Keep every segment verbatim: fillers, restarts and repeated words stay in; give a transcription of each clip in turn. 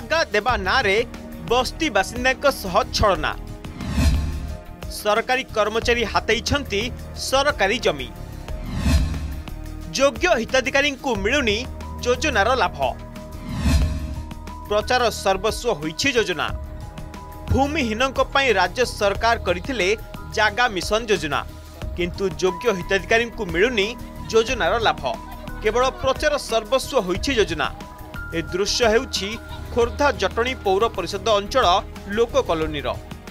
जागा देवा नारे बस्ती बासिंदा छड़ना सरकारी कर्मचारी हाथी सरकारी जमी योग्य हिताधिकारी को मिलुनी योजनार लाभ प्रचार सर्वस्व होइछि योजना भूमिहीननक पई राज्य सरकार करथिले जागा मिशन योजना किंतु योग्य हिताधिकारी को मिलुनी योजनार लाभ केवल प्रचार सर्वस्व होइछि योजना ए दृश्य हेउछि खोर्धा जटणी पौर परिषद अंचल लोक कॉलोनी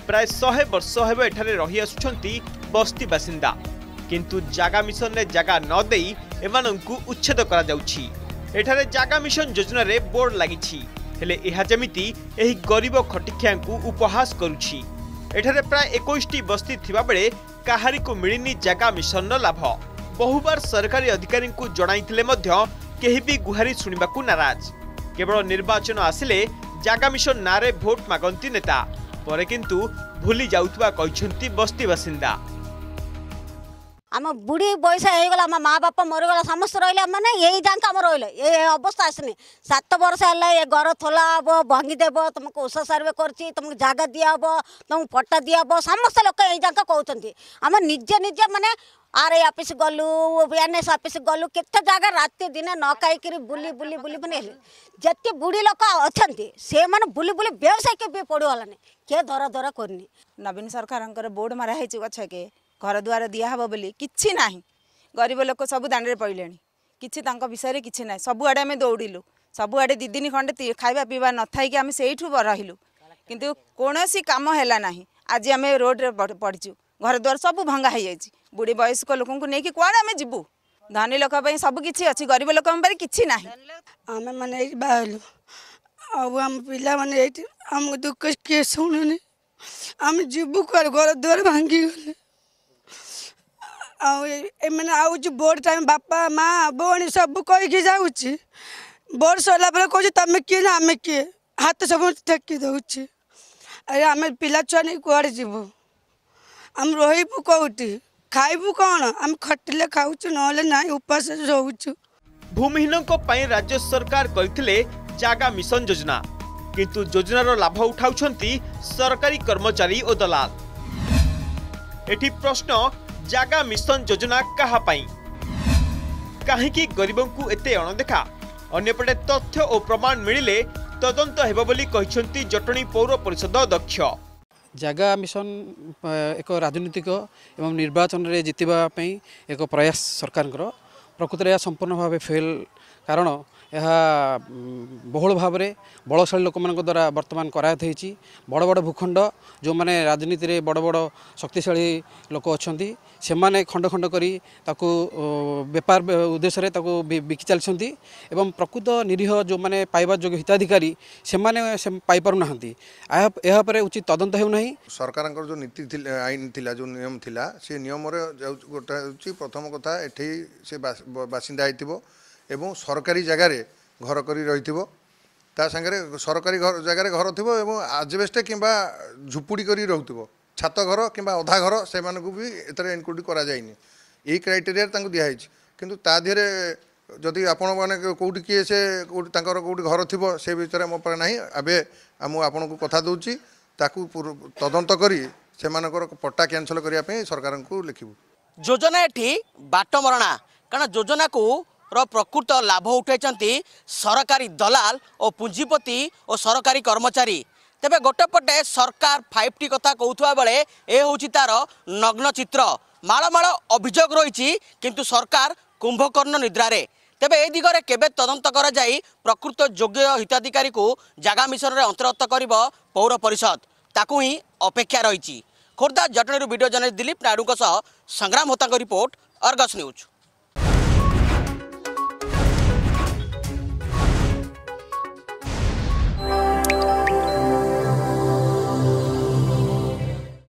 प्राय सौ वर्ष हेबो एठारे रही आसुछंती बस्ती बासिंदा किंतु जागा मिशन ने जागा न देई एमानंकु उच्छेद करा जाउछि एठारे जागा मिशन योजना रे बोर्ड लागिछि हेले एहा जमिति एही गरीब खटिखियांकु उपहास करुछि एठारे प्राय इक्कीस टी बस्ती थिबा बेले काहारी को मिलिनी जागा मिशन रो लाभ बहुबार सरकारी अधिकारी को जणाइथिले मध्य केही भी गुहारी सुनिबाकु नाराज केवल निर्वाचन आसिले जागा मिशन नारे भोट मागंती नेता परे किंतु भूली जाउतबा कहिसंती बस्ती बासिंदा आम बुढ़ी बयस होगा माँ बाप मरीगला समस्त रही मैंने यही जान आम रही अवस्था आसने सात वर्ष है घर थोला हे भांगीदेव तुमको ओसा सर्वे करमको जगह दिहब तुमको पट्टा दिहब समस्त लोक यही जाक कहते आम निजे निजे मैंने आर आई अफिस् गलु एन एस अफिस् गलु केते जगह रात दिन न खाई बुली बुली बुली मैंने जी बुढ़ी लोक अच्छा से मैंने बुली बुली व्यवसाय के पड़गलानी किए धरा धरा करनी नवीन सरकार बोर्ड माराही गछ के घर द्वार दिहब बोली किसी ना गरीब लोक सब दांडे पड़े किसी विषय किसी ना सबुआडे आम दौड़ू सबुआडे दि दिन खंडे खावा पीवा न थी आम से रही कितु कौन सी कम है आज आम रोड पड़चु घर द्वार सब भंगा हो जाए बुढ़ी वयस्क लोक नहीं कौन आम जीवु धनी लोक सब किसी अच्छी गरीब लोक किसी ना आम मैंने बाहर आम पे आम दुख किए शुणुनि आम जीवु कल घर द्वार भांगी गले मैंने आउ बोर्ड टाइम बापा माँ बी सब कहीकि जाऊँगी बोर्ड सरला कहे तुम किए ना आम किए हाथ सब ठेकी दौर अरे आम पिला छुआ नहीं कड़े जीवु आम रहीबू कौटी खाइबू कौन आम खटिले खाऊ ना उपास रोचु भूमिहीन राज्य सरकार करथिले जागा मिशन योजना किंतु योजनार लाभ उठाउछंती सरकारी कर्मचारी और दलाल एठी प्रश्न जागा मिशन योजना कहा पाई कहीं गरीबों को एते अणदेखा अन्यपटे तथ्य और प्रमाण मिले तदंत हेबो बोली कहिसंती जटणी पौर परिषद अध्यक्ष जागा मिशन एक राजनीतिक एवं निर्वाचन रे जितिबा पई एक प्रयास सरकार प्रकृत यह संपूर्ण भाव फेल कारण यह बहुल भाव में बलशाली लोक मान द्वारा वर्तमान करायत होती बड़ बड़ भूखंड जो मैंने राजनीति रे बड़ बड़ शक्तिशाली लोक अच्छा से मैंने खंड खंड करी ताकु व्यापार उद्देश्य बिकी चलती प्रकृत निरीह जो मैंने पाइबा जो हिताधिकारी से मैंने पाई पारु नाहंती यह पर उचित तदंत हो नहीं सरकार जो नीति आईन थी जो नियम थी से नियम गोटे प्रथम कथा ये से बासिंदा होइतिबो एवं सरकारी जगार घर कर रही सांगे सरकारी घर जगार घर थी आजबेस्ट कि झुपुड़ी कर रोक छात घर कि अधा घर से भी एथेर इनक्लूड कर क्राइटेरिया दिखाई किंतु ताधे जदि आपण मैंने कौटी किए से कौटी घर थी से विषय मो पे ना एवं मुझे आपण को कथा दूची ताकू तदंत करी से पट्टा कैनसल करने सरकार को लिखू योजना ये बाट मरणा कारण योजना को रो प्रकृत लाभ उठाई सरकारी दलाल और पूंजीपति और सरकारी कर्मचारी तेरे गोटेपटे सरकार फाइव टी कथा कहता बेले ये हूँ तार नग्न चित्र माड़ माड़ अभियोग रही किंतु सरकार कुंभकर्ण निद्रारे तेबे ए दिगरे केबे तदंत करा जाई प्रकृत योग्य हिताधिकारी को जागा मिशन रे अंतर्गत करिबो पौर परिषद ताकू ही अपेक्षा रही खोर्धा जटणी वीडियो जर्नलिस्ट दिलीप नायडू सह संग्राम होता रिपोर्ट आर्गस न्यूज।